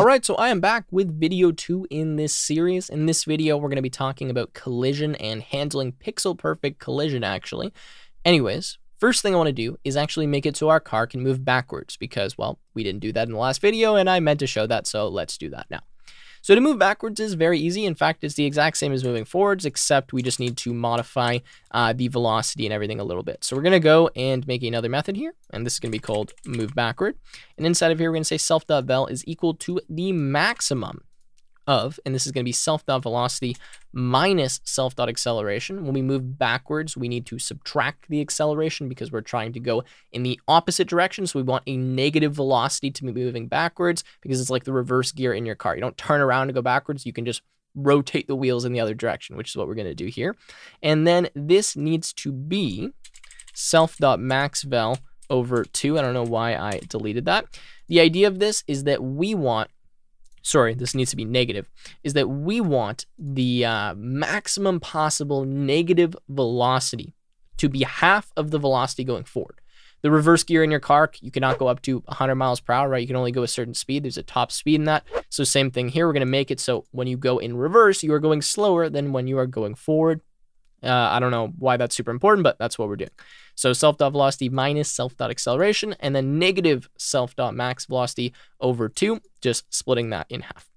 All right, so I am back with video 2 in this series. In this video, we're going to be talking about collision and handling pixel-perfect collision, actually. Anyways, first thing I want to do is actually make it so our car can move backwards because, well, we didn't do that in the last video, and I meant to show that, so let's do that now. So to move backwards is very easy. In fact, it's the exact same as moving forwards, except we just need to modify the velocity and everything a little bit. So we're going to go and make another method here, and this is going to be called move backward. And inside of here, we're going to say self.vel is equal to the maximum of, and this is going to be self.velocity minus self.acceleration. When we move backwards, we need to subtract the acceleration because we're trying to go in the opposite direction. So we want a negative velocity to be moving backwards because it's like the reverse gear in your car. You don't turn around to go backwards. You can just rotate the wheels in the other direction, which is what we're going to do here. And then this needs to be self.maxvel over 2. I don't know why I deleted that. The idea of this is that we want we want the maximum possible negative velocity to be half of the velocity going forward. The reverse gear in your car, you cannot go up to 100 miles per hour, right? You can only go a certain speed. There's a top speed in that. So same thing here. We're going to make it so when you go in reverse, you are going slower than when you are going forward. I don't know why that's super important, but that's what we're doing. So self.velocity minus self.acceleration and then negative self.max velocity over 2, just splitting that in half.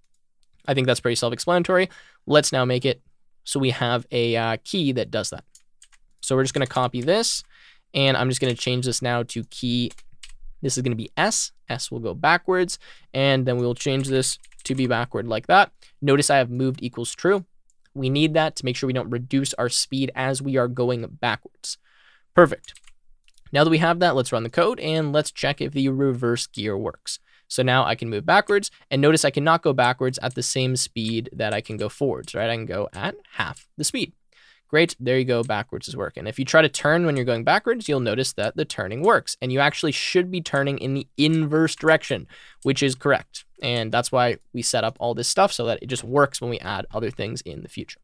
I think that's pretty self-explanatory. Let's now make it so we have a key that does that. So we're just going to copy this, and I'm just going to change this now to key. This is going to be S. S will go backwards, and then we'll change this to be backward like that. Notice I have moved equals true. We need that to make sure we don't reduce our speed as we are going backwards. Perfect. Now that we have that, let's run the code and let's check if the reverse gear works. So now I can move backwards, and notice I cannot go backwards at the same speed that I can go forwards, right? I can go at half the speed. Great, there you go, backwards is working. If you try to turn when you're going backwards, you'll notice that the turning works, and you actually should be turning in the inverse direction, which is correct. And that's why we set up all this stuff so that it just works when we add other things in the future.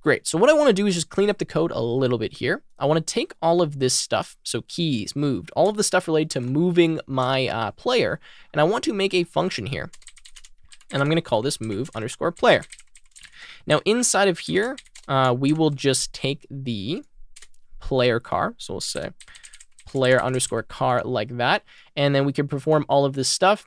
Great, so what I wanna do is just clean up the code a little bit here. I wanna take all of this stuff, so keys, moved, all of the stuff related to moving my player, and I want to make a function here. And I'm gonna call this move underscore player. Now inside of here, we will just take the player car. So we'll say player underscore car like that. And then we can perform all of this stuff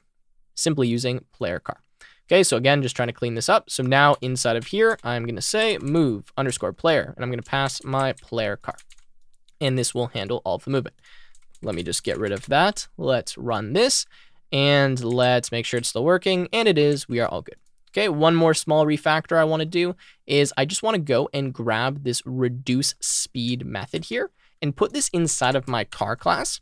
simply using player car. Okay, so again, just trying to clean this up. So now inside of here, I'm going to say move underscore player, and I'm going to pass my player car. And this will handle all of the movement. Let me just get rid of that. Let's run this and let's make sure it's still working. And it is. We are all good. Okay, one more small refactor I want to do is I just want to go and grab this reduce speed method here and put this inside of my car class.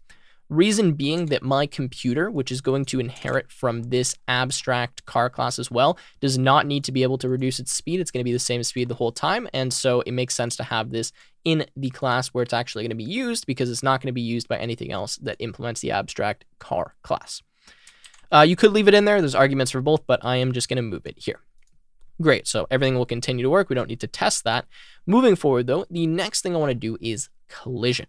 Reason being that my computer, which is going to inherit from this abstract car class as well, does not need to be able to reduce its speed. It's going to be the same speed the whole time. And so it makes sense to have this in the class where it's actually going to be used because it's not going to be used by anything else that implements the abstract car class. You could leave it in there. There's arguments for both, but I am just going to move it here. Great. So everything will continue to work. We don't need to test that. Moving forward, though, the next thing I want to do is collision.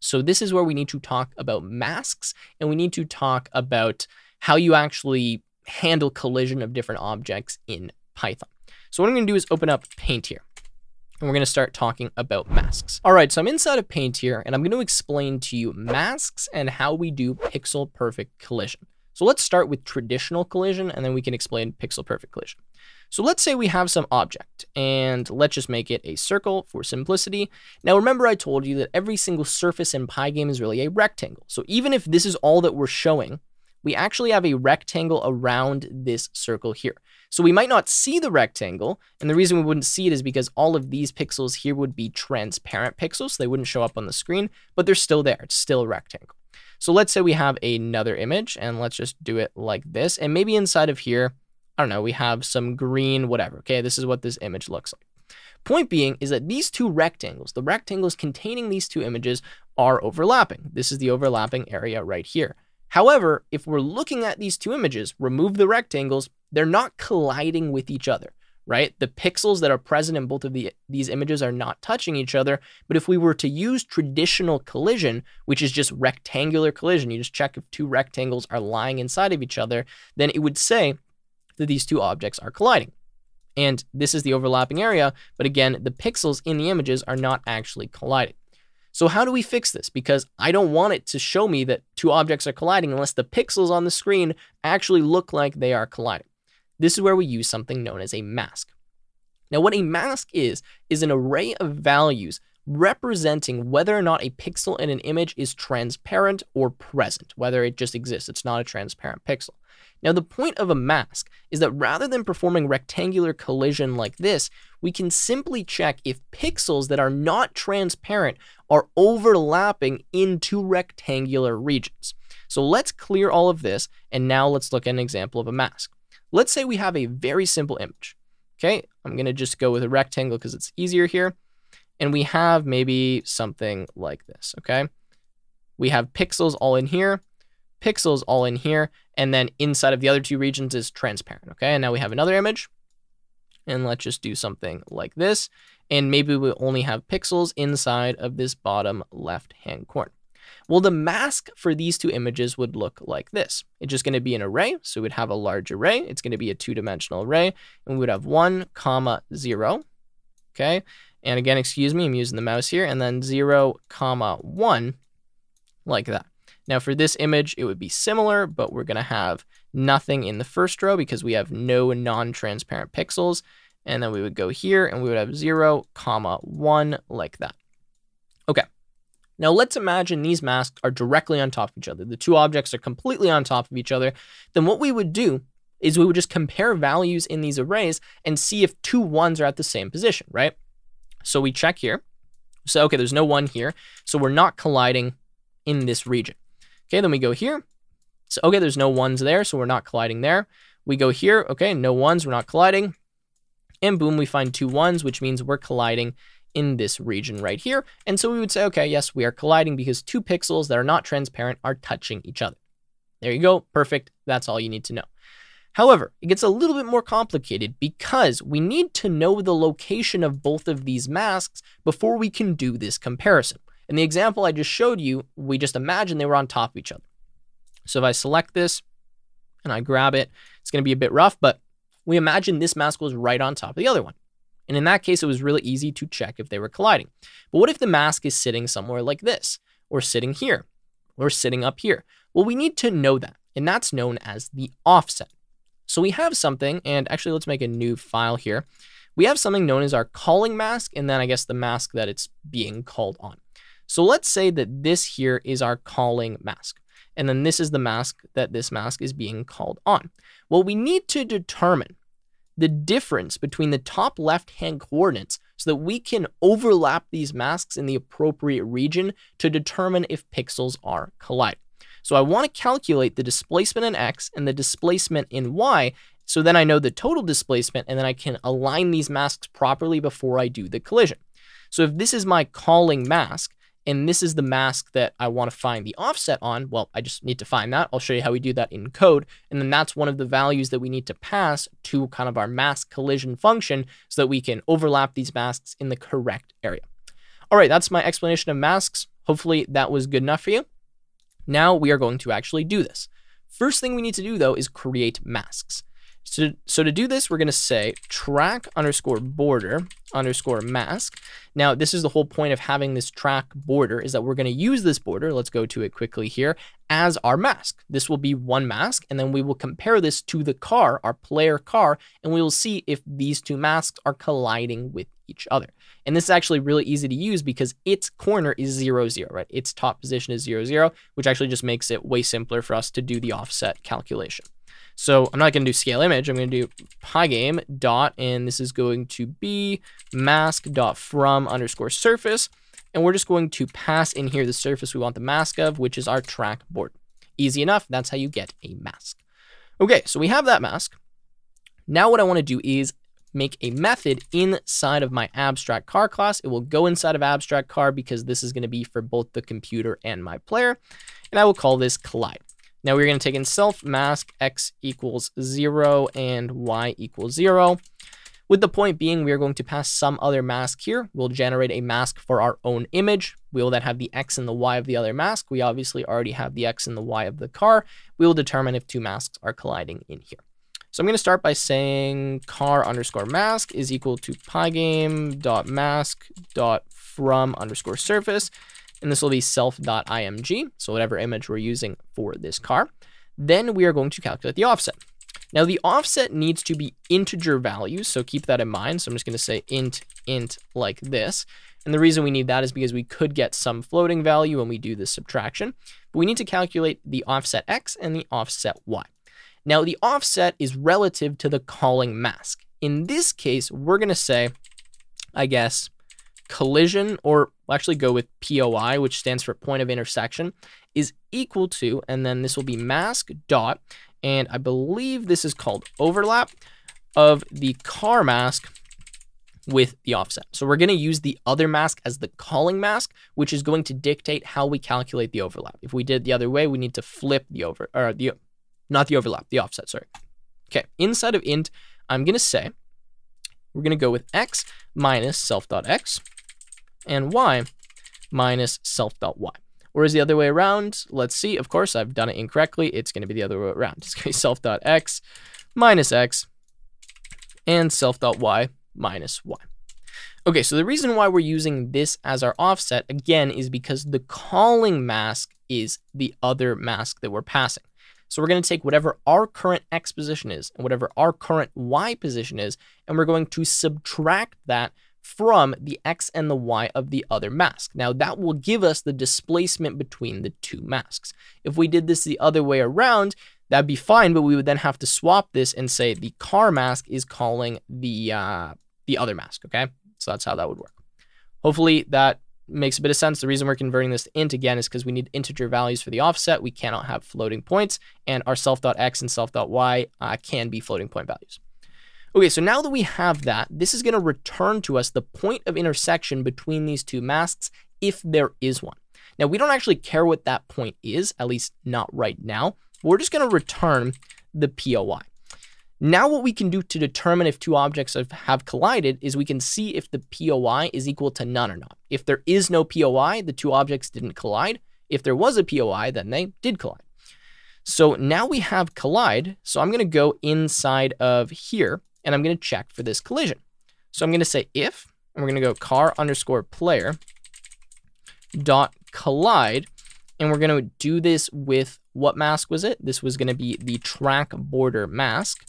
So this is where we need to talk about masks, and we need to talk about how you actually handle collision of different objects in Python. So what I'm going to do is open up Paint here, and we're going to start talking about masks. All right, so I'm inside of Paint here, and I'm going to explain to you masks and how we do pixel-perfect collision. So let's start with traditional collision, and then we can explain pixel-perfect collision. So let's say we have some object, and let's just make it a circle for simplicity. Now, remember I told you that every single surface in Pygame is really a rectangle. So even if this is all that we're showing, we actually have a rectangle around this circle here. So we might not see the rectangle, and the reason we wouldn't see it is because all of these pixels here would be transparent pixels, so they wouldn't show up on the screen, but they're still there. It's still a rectangle. So let's say we have another image, and let's just do it like this. And maybe inside of here, I don't know, we have some green, whatever. Okay, this is what this image looks like. Point being is that these two rectangles, the rectangles containing these two images, are overlapping. This is the overlapping area right here. However, if we're looking at these two images, remove the rectangles, they're not colliding with each other, right? The pixels that are present in both of these images are not touching each other. But if we were to use traditional collision, which is just rectangular collision, you just check if two rectangles are lying inside of each other, then it would say that these two objects are colliding. And this is the overlapping area, but again, the pixels in the images are not actually colliding. So how do we fix this? Because I don't want it to show me that two objects are colliding unless the pixels on the screen actually look like they are colliding. This is where we use something known as a mask. Now, what a mask is an array of values representing whether or not a pixel in an image is transparent or present, whether it just exists. It's not a transparent pixel. Now, the point of a mask is that rather than performing rectangular collision like this, we can simply check if pixels that are not transparent are overlapping into rectangular regions. So let's clear all of this, and now let's look at an example of a mask. Let's say we have a very simple image. Okay, I'm going to just go with a rectangle because it's easier here. And we have maybe something like this, okay? We have pixels all in here, pixels all in here, and then inside of the other two regions is transparent, okay? And now we have another image, and let's just do something like this, and maybe we only have pixels inside of this bottom left-hand corner. Well, the mask for these two images would look like this. It's just going to be an array, so we'd have a large array. It's going to be a two-dimensional array, and we would have 1, 0, okay? And again, excuse me, I'm using the mouse here, and then 0, 1, like that. Now for this image, it would be similar, but we're gonna have nothing in the first row because we have no non-transparent pixels. And then we would go here and we would have 0, 1, like that. Okay, now let's imagine these masks are directly on top of each other. The two objects are completely on top of each other. Then what we would do is we would just compare values in these arrays and see if two ones are at the same position, right? So we check here. So, okay, there's no one here. So we're not colliding in this region. Okay, then we go here. So, okay, there's no ones there. So we're not colliding there. We go here. Okay, no ones, we're not colliding. And boom, we find two ones, which means we're colliding in this region right here. And so we would say, okay, yes, we are colliding because two pixels that are not transparent are touching each other. There you go. Perfect. That's all you need to know. However, it gets a little bit more complicated because we need to know the location of both of these masks before we can do this comparison. In the example I just showed you, we just imagine they were on top of each other. So if I select this and I grab it, it's going to be a bit rough, but we imagine this mask was right on top of the other one. And in that case, it was really easy to check if they were colliding. But what if the mask is sitting somewhere like this, or sitting here, or sitting up here? Well, we need to know that, and that's known as the offset. So we have something, and actually let's make a new file here. We have something known as our calling mask, and then I guess the mask that it's being called on. So let's say that this here is our calling mask, and then this is the mask that this mask is being called on. Well, we need to determine the difference between the top left-hand coordinates so that we can overlap these masks in the appropriate region to determine if pixels are colliding. So I want to calculate the displacement in X and the displacement in Y, so then I know the total displacement, and then I can align these masks properly before I do the collision. So if this is my calling mask, and this is the mask that I want to find the offset on, well, I just need to find that. I'll show you how we do that in code, and then that's one of the values that we need to pass to kind of our mask collision function so that we can overlap these masks in the correct area. All right, that's my explanation of masks. Hopefully that was good enough for you. Now we are going to actually do this. First thing we need to do though is create masks. So to do this, we're going to say track_border_mask. Now this is the whole point of having this track border, is that we're going to use this border. Let's go to it quickly here as our mask. This will be one mask, and then we will compare this to the car, our player car, and we will see if these two masks are colliding with each other. And this is actually really easy to use because its corner is 0, 0, right? Its top position is 0, 0, which actually just makes it way simpler for us to do the offset calculation. So I'm not going to do scale image. I'm going to do Pygame dot, and this is going to be mask.from_surface. And we're just going to pass in here the surface we want the mask of, which is our track border. Easy enough. That's how you get a mask. Okay, so we have that mask. Now what I want to do is make a method inside of my abstract car class. It will go inside of abstract car because this is going to be for both the computer and my player. And I will call this collide. Now we're going to take in self mask x = 0 and y = 0. With the point being, we are going to pass some other mask here. We'll generate a mask for our own image. We will then have the X and the Y of the other mask. We obviously already have the X and the Y of the car. We will determine if two masks are colliding in here. So I'm going to start by saying car underscore mask is equal to pygame.mask.from_surface. And this will be self.img. So whatever image we're using for this car. Then we are going to calculate the offset. Now the offset needs to be integer values. So keep that in mind. So I'm just going to say int like this. And the reason we need that is because we could get some floating value when we do this subtraction. But we need to calculate the offset x and the offset y. Now the offset is relative to the calling mask. In this case, we're going to say, I guess, collision, or we'll actually go with POI, which stands for point of intersection, is equal to, and then this will be mask dot, and I believe this is called overlap of the car mask with the offset. So we're going to use the other mask as the calling mask, which is going to dictate how we calculate the overlap. If we did the other way, we need to flip the offset, sorry. Okay, inside of int, I'm going to say, we're going to go with x minus self.x and y minus self.y. Or is the other way around? Let's see. Of course, I've done it incorrectly. It's going to be the other way around. It's going to be self.x minus x and self.y minus y. Okay, so the reason why we're using this as our offset, again, is because the calling mask is the other mask that we're passing. So we're going to take whatever our current x position is and whatever our current y position is, and we're going to subtract that from the x and the y of the other mask. Now that will give us the displacement between the two masks. If we did this the other way around, that'd be fine, but we would then have to swap this and say the car mask is calling the other mask, okay? So that's how that would work. Hopefully that makes a bit of sense. The reason we're converting this to int again is because we need integer values for the offset. We cannot have floating points, and our self.x and self.y can be floating point values. Okay, so now that we have that, this is going to return to us the point of intersection between these two masks if there is one. Now, we don't actually care what that point is, at least not right now. We're just going to return the POI. Now what we can do to determine if two objects have collided is we can see if the POI is equal to none or not. If there is no POI, the two objects didn't collide. If there was a POI, then they did collide. So now we have collide. So I'm going to go inside of here, and I'm going to check for this collision. So I'm going to say if, and we're going to go car underscore player dot collide. And we're going to do this with what mask was it? This was going to be the track border mask.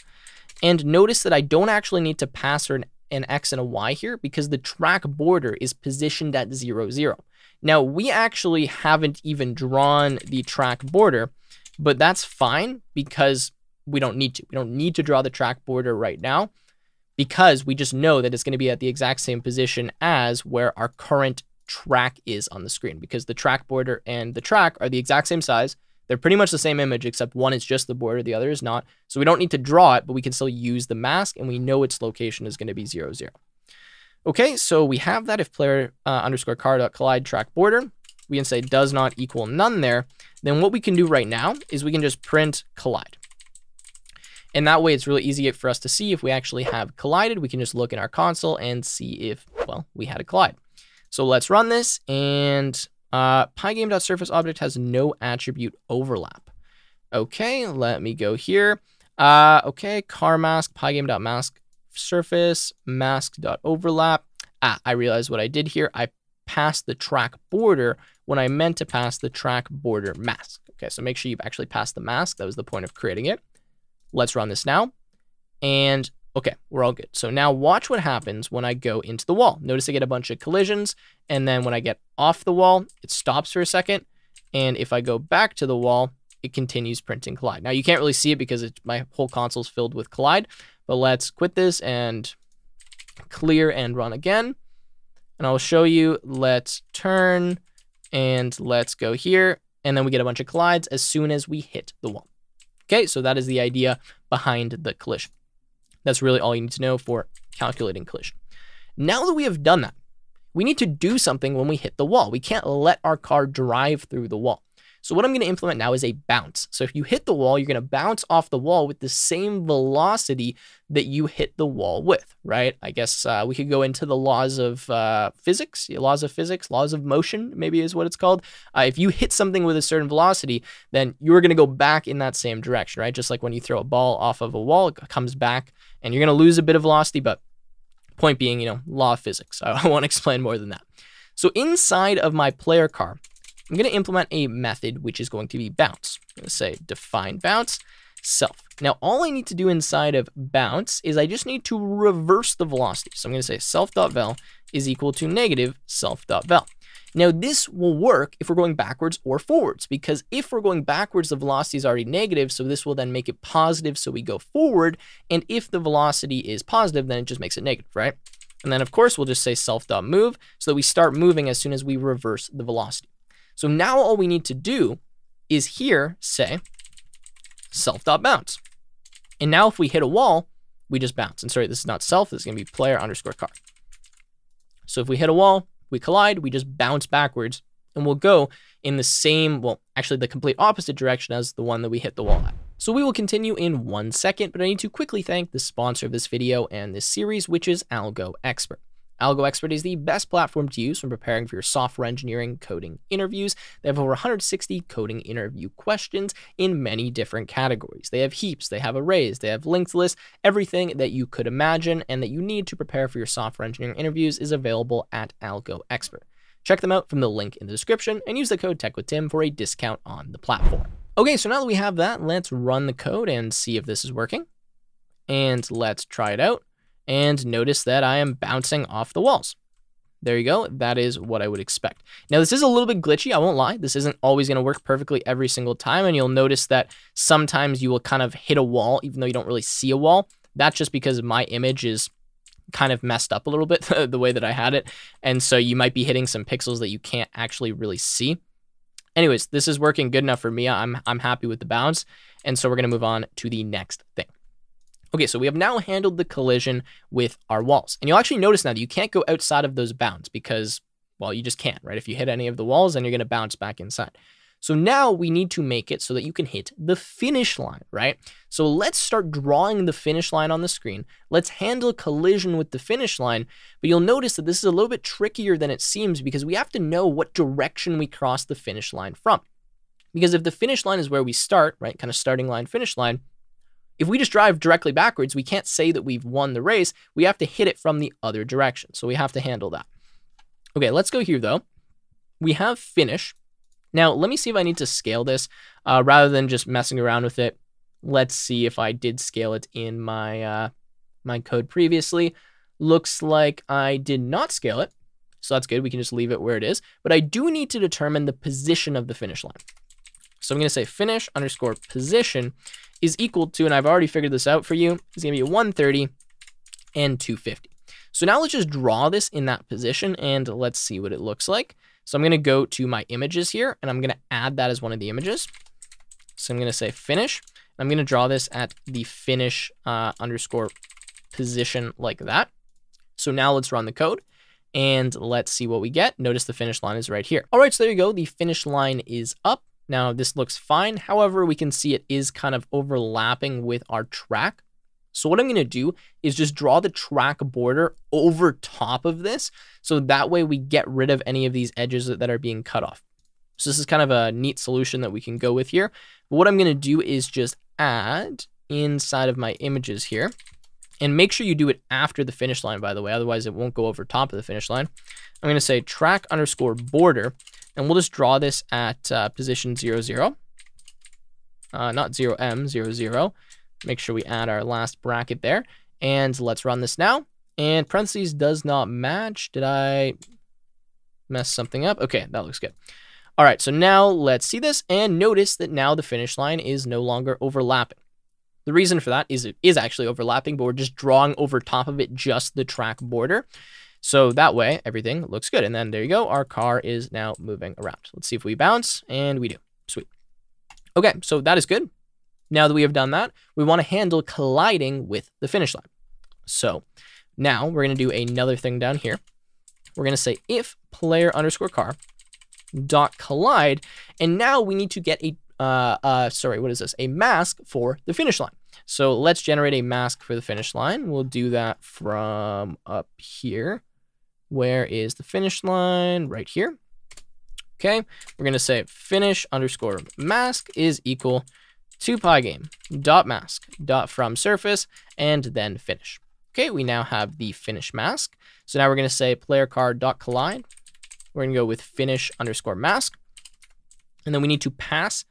And notice that I don't actually need to pass an X and a Y here because the track border is positioned at 0, 0. Now we actually haven't even drawn the track border, but that's fine because we don't need to. We don't need to draw the track border right now because we just know that it's going to be at the exact same position as where our current track is on the screen because the track border and the track are the exact same size. They're pretty much the same image, except one is just the border, the other is not. So we don't need to draw it, but we can still use the mask, and we know its location is going to be 0, 0. Okay, so we have that if player underscore car dot collide track border. We can say does not equal none there. Then what we can do right now is we can just print collide. And that way it's really easy for us to see if we actually have collided. We can just look in our console and see if, well, we had a collide. So let's run this, and Pygame.surface object has no attribute overlap. Okay, let me go here. Okay, car mask, Pygame.mask surface, mask.overlap. Ah, I realized what I did here. I passed the track border when I meant to pass the track border mask. Okay, so make sure you've actually passed the mask. That was the point of creating it. Let's run this now. And okay, we're all good. So now watch what happens when I go into the wall. Notice I get a bunch of collisions, and then when I get off the wall, it stops for a second. And if I go back to the wall, it continues printing collide. Now you can't really see it because my whole console's filled with collide, but let's quit this and clear and run again. And I'll show you, let's turn and let's go here. And then we get a bunch of collides as soon as we hit the wall. Okay, so that is the idea behind the collision. That's really all you need to know for calculating collision. Now that we have done that, we need to do something when we hit the wall. We can't let our car drive through the wall. So what I'm going to implement now is a bounce. So if you hit the wall, you're going to bounce off the wall with the same velocity that you hit the wall with, right? I guess we could go into the laws of physics, laws of motion, maybe is what it's called. If you hit something with a certain velocity, then you're going to go back in that same direction, right? Just like when you throw a ball off of a wall, it comes back and you're going to lose a bit of velocity, but point being, you know, law of physics. I won't explain more than that. So inside of my player car, I'm going to implement a method which is going to be bounce. I'm going to say define bounce self. Now, all I need to do inside of bounce is I just need to reverse the velocity. So I'm going to say self.vel is equal to negative self.vel. Now, this will work if we're going backwards or forwards, because if we're going backwards, the velocity is already negative. So this will then make it positive. So we go forward. And if the velocity is positive, then it just makes it negative, right? And then, of course, we'll just say self.move so that we start moving as soon as we reverse the velocity. So now all we need to do is here say self.bounce. And now if we hit a wall, we just bounce. And sorry, this is not self. This is going to be player underscore car. So if we hit a wall, we collide, we just bounce backwards, and we'll go in the same, well, actually the complete opposite direction as the one that we hit the wall at. So we will continue in 1 second, but I need to quickly thank the sponsor of this video and this series, which is AlgoExpert. AlgoExpert is the best platform to use when preparing for your software engineering coding interviews. They have over 160 coding interview questions in many different categories. They have heaps, they have arrays, they have linked lists. Everything that you could imagine and that you need to prepare for your software engineering interviews is available at AlgoExpert. Check them out from the link in the description and use the code techwithtim for a discount on the platform. Okay, so now that we have that, let's run the code and see if this is working. And let's try it out. And notice that I am bouncing off the walls. There you go. That is what I would expect. Now, this is a little bit glitchy. I won't lie. This isn't always going to work perfectly every single time. And you'll notice that sometimes you will kind of hit a wall, even though you don't really see a wall. That's just because my image is kind of messed up a little bit the way that I had it. And so you might be hitting some pixels that you can't actually really see. Anyways, this is working good enough for me. I'm happy with the bounce. And so we're going to move on to the next thing. Okay, so we have now handled the collision with our walls. And you'll actually notice now that you can't go outside of those bounds because, well, you just can't, right? If you hit any of the walls, then you're going to bounce back inside. So now we need to make it so that you can hit the finish line, right? So let's start drawing the finish line on the screen. Let's handle collision with the finish line. But you'll notice that this is a little bit trickier than it seems because we have to know what direction we cross the finish line from. Because if the finish line is where we start, right, kind of starting line, finish line, if we just drive directly backwards, we can't say that we've won the race. We have to hit it from the other direction. So we have to handle that. Okay, let's go here though. We have finish. Now, let me see if I need to scale this rather than just messing around with it. Let's see if I did scale it in my, my code previously. Looks like I did not scale it. So that's good. We can just leave it where it is. But I do need to determine the position of the finish line. So I'm going to say finish underscore position is equal to, and I've already figured this out for you, it's going to be 130 and 250. So now let's just draw this in that position and let's see what it looks like. So I'm going to go to my images here and I'm going to add that as one of the images. So I'm going to say finish. I'm going to draw this at the finish underscore position like that. So now let's run the code and let's see what we get. Notice the finish line is right here. All right, so there you go. The finish line is up. Now, this looks fine. However, we can see it is kind of overlapping with our track. So what I'm going to do is just draw the track border over top of this. So that way we get rid of any of these edges that are being cut off. So this is kind of a neat solution that we can go with here. But what I'm going to do is just add inside of my images here. And make sure you do it after the finish line, by the way. Otherwise, it won't go over top of the finish line. I'm going to say track underscore border. And we'll just draw this at position 0, 0. Not 0M, 0, 0. Make sure we add our last bracket there. And let's run this now. And parentheses does not match. Did I mess something up? Okay, that looks good. All right, so now let's see this. And notice that now the finish line is no longer overlapping. The reason for that is it is actually overlapping, but we're just drawing over top of it just the track border. So that way, everything looks good. And then there you go. Our car is now moving around. Let's see if we bounce. And we do. Sweet. Okay, so that is good. Now that we have done that, we want to handle colliding with the finish line. So now we're going to do another thing down here. We're going to say if player underscore car mask.collide. And now we need to get a mask for the finish line. So let's generate a mask for the finish line. We'll do that from up here. Where is the finish line? Right here. Okay, we're going to say finish underscore mask is equal to Pygame dot mask dot from surface and then finish. Okay, we now have the finish mask. So now we're going to say player card dot collide. We're going to go with finish underscore mask. And then we need to pass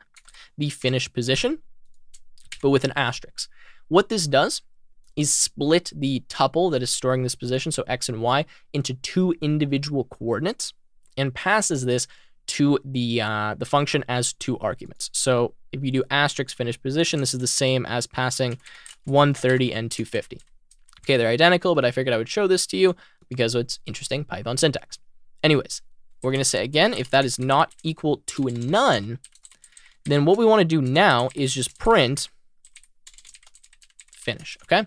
the finish position, but with an asterisk. What this does is split the tuple that is storing this position, so x and y, into two individual coordinates and passes this to the function as two arguments. So if you do asterisk finish position, this is the same as passing 130 and 250. Okay, they're identical, but I figured I would show this to you because it's interesting Python syntax. Anyways, we're going to say again, if that is not equal to none, then what we want to do now is just print finish. Okay,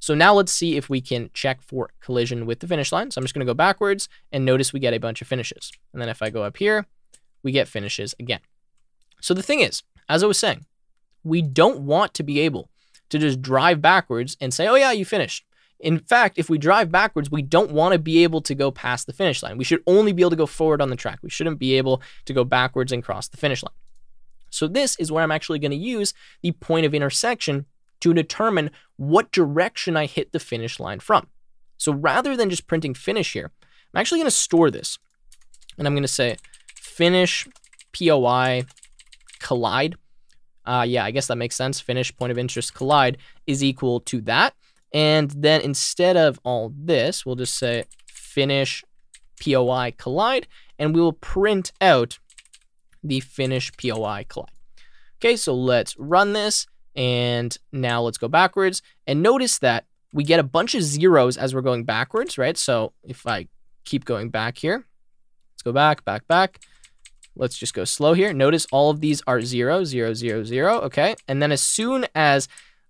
so now let's see if we can check for collision with the finish line. So I'm just going to go backwards and notice we get a bunch of finishes. And then if I go up here, we get finishes again. So the thing is, as I was saying, we don't want to be able to just drive backwards and say, oh yeah, you finished. In fact, if we drive backwards, we don't want to be able to go past the finish line. We should only be able to go forward on the track. We shouldn't be able to go backwards and cross the finish line. So this is where I'm actually going to use the point of intersection to determine what direction I hit the finish line from. So rather than just printing finish here, I'm actually going to store this. And I'm going to say finish POI collide. Yeah, I guess that makes sense. Finish point of interest collide is equal to that. And then instead of all this, we'll just say finish POI collide, and we will print out the finish POI collide. Okay, so let's run this. And now let's go backwards and notice that we get a bunch of zeros as we're going backwards, right? So if I keep going back here, let's go back, back, back. Let's just go slow here. Notice all of these are 0, 0, 0, 0. Okay. And then as soon as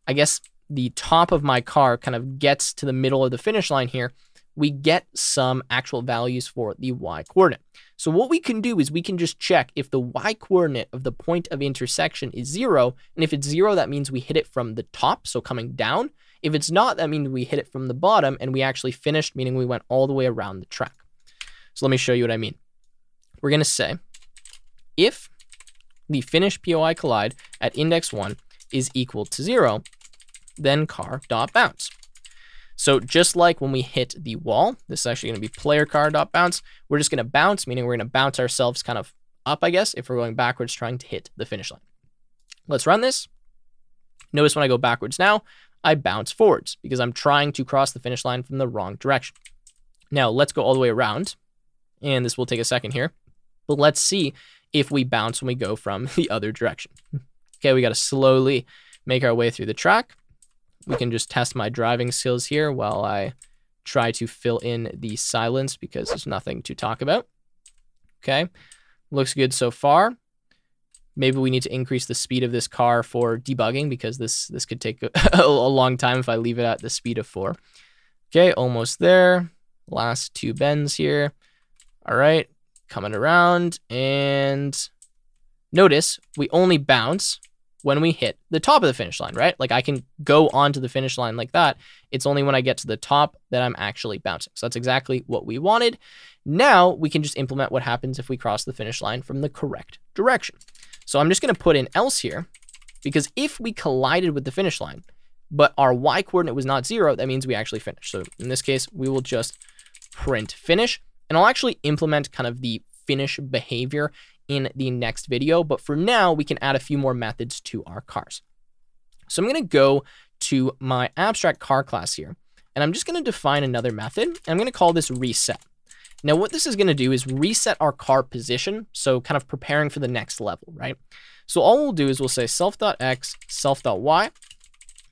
I guess the top of my car kind of gets to the middle of the finish line here, we get some actual values for the y coordinate. So what we can do is we can just check if the y coordinate of the point of intersection is 0. And if it's 0, that means we hit it from the top, so coming down. If it's not, that means we hit it from the bottom and we actually finished, meaning we went all the way around the track. So let me show you what I mean. We're going to say if the finish POI collide at index 1 is equal to 0, then car.bounce. So just like when we hit the wall, this is actually going to be player car.bounce. We're just going to bounce, meaning we're going to bounce ourselves kind of up, I guess, if we're going backwards trying to hit the finish line. Let's run this. Notice when I go backwards now, I bounce forwards because I'm trying to cross the finish line from the wrong direction. Now let's go all the way around, and this will take a second here, but let's see if we bounce when we go from the other direction. Okay, we got to slowly make our way through the track. We can just test my driving skills here while I try to fill in the silence because there's nothing to talk about. Okay, looks good so far. Maybe we need to increase the speed of this car for debugging because this could take a long time if I leave it at the speed of 4. Okay, almost there. Last 2 bends here. All right, coming around, and notice we only bounce when we hit the top of the finish line, right? Like I can go onto the finish line like that. It's only when I get to the top that I'm actually bouncing. So that's exactly what we wanted. Now we can just implement what happens if we cross the finish line from the correct direction. So I'm just going to put in else here, because if we collided with the finish line, but our y coordinate was not 0, that means we actually finished. So in this case, we will just print finish, and I'll actually implement kind of the finish behavior in the next video, but for now we can add a few more methods to our cars. So I'm going to go to my abstract car class here, and I'm just going to define another method, and I'm going to call this reset. Now what this is going to do is reset our car position, so kind of preparing for the next level, right? So all we'll do is we'll say self.x self.y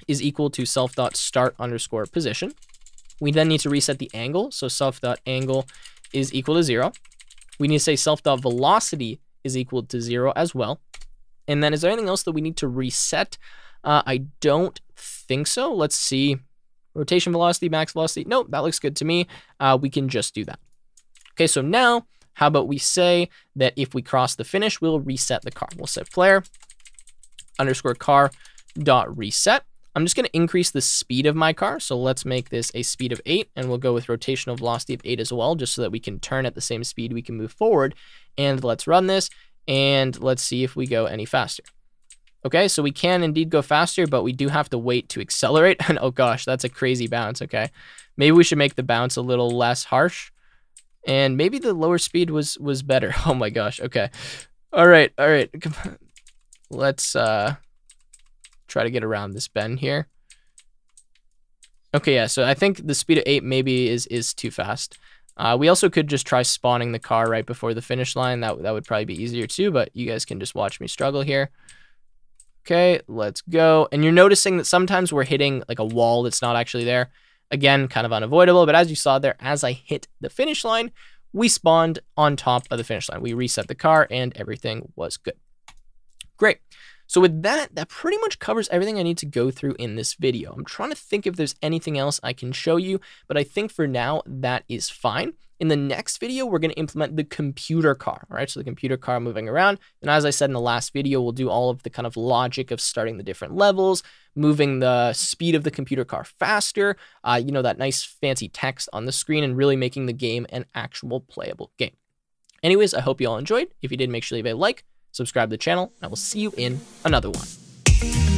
is equal to self.start underscore position. We then need to reset the angle, so self.angle is equal to 0. We need to say self.velocity is equal to 0 as well. And then is there anything else that we need to reset? I don't think so. Let's see. Rotation velocity, max velocity. Nope, that looks good to me. We can just do that. Okay, so now how about we say that if we cross the finish, we'll reset the car. We'll set player underscore car dot reset. I'm just going to increase the speed of my car. So let's make this a speed of 8, and we'll go with rotational velocity of 8 as well, just so that we can turn at the same speed we can move forward. And let's run this, and let's see if we go any faster. Okay, so we can indeed go faster, but we do have to wait to accelerate. And oh gosh, that's a crazy bounce. Okay, maybe we should make the bounce a little less harsh, and maybe the lower speed was better. Oh my gosh. Okay. All right. Come on. Let's try to get around this bend here. Okay, yeah, so I think the speed of 8 maybe is too fast. We also could just try spawning the car right before the finish line. That would probably be easier too, but you guys can just watch me struggle here. Okay, let's go. And you're noticing that sometimes we're hitting like a wall that's not actually there. Again, kind of unavoidable, but as you saw there, as I hit the finish line, we spawned on top of the finish line. We reset the car and everything was good. Great. So with that, that pretty much covers everything I need to go through in this video. I'm trying to think if there's anything else I can show you, but I think for now that is fine. In the next video, we're going to implement the computer car, all right? So the computer car moving around. And as I said in the last video, we'll do all of the kind of logic of starting the different levels, moving the speed of the computer car faster, you know, that nice fancy text on the screen, and really making the game an actual playable game. Anyways, I hope you all enjoyed. If you did, make sure to leave a like. Subscribe to the channel, and I will see you in another one.